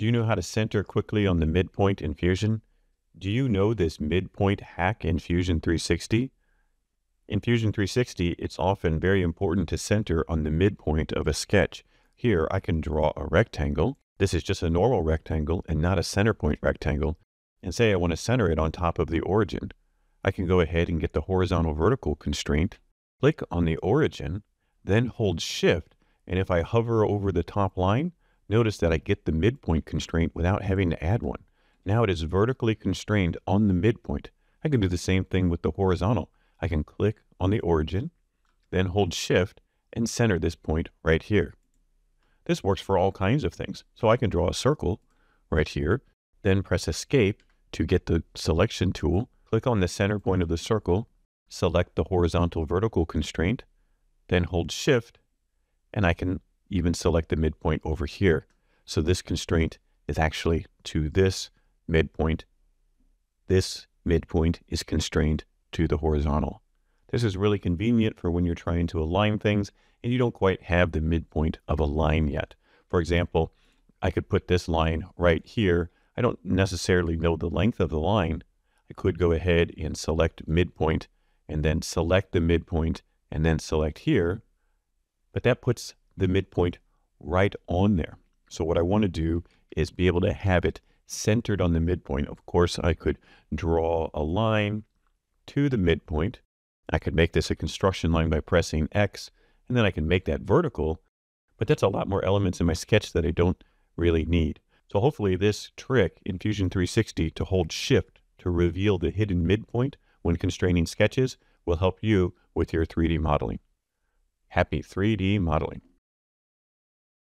Do you know how to center quickly on the midpoint in Fusion? Do you know this midpoint hack in Fusion 360? In Fusion 360, it's often very important to center on the midpoint of a sketch. Here, I can draw a rectangle. This is just a normal rectangle and not a center point rectangle. And say I want to center it on top of the origin. I can go ahead and get the horizontal vertical constraint, click on the origin, then hold Shift. And if I hover over the top line, notice that I get the midpoint constraint without having to add one. Now it is vertically constrained on the midpoint. I can do the same thing with the horizontal. I can click on the origin, then hold Shift and center this point right here. This works for all kinds of things. So I can draw a circle right here, then press Escape to get the selection tool, click on the center point of the circle, select the horizontal vertical constraint, then hold Shift, and I can even select the midpoint over here. So this constraint is actually to this midpoint. This midpoint is constrained to the horizontal. This is really convenient for when you're trying to align things and you don't quite have the midpoint of a line yet. For example, I could put this line right here. I don't necessarily know the length of the line. I could go ahead and select midpoint and then select the midpoint and then select here, but that puts the midpoint right on there. So what I want to do is be able to have it centered on the midpoint. Of course, I could draw a line to the midpoint. I could make this a construction line by pressing X, and then I can make that vertical, but that's a lot more elements in my sketch that I don't really need. So hopefully this trick in Fusion 360 to hold Shift to reveal the hidden midpoint when constraining sketches will help you with your 3D modeling. Happy 3D modeling.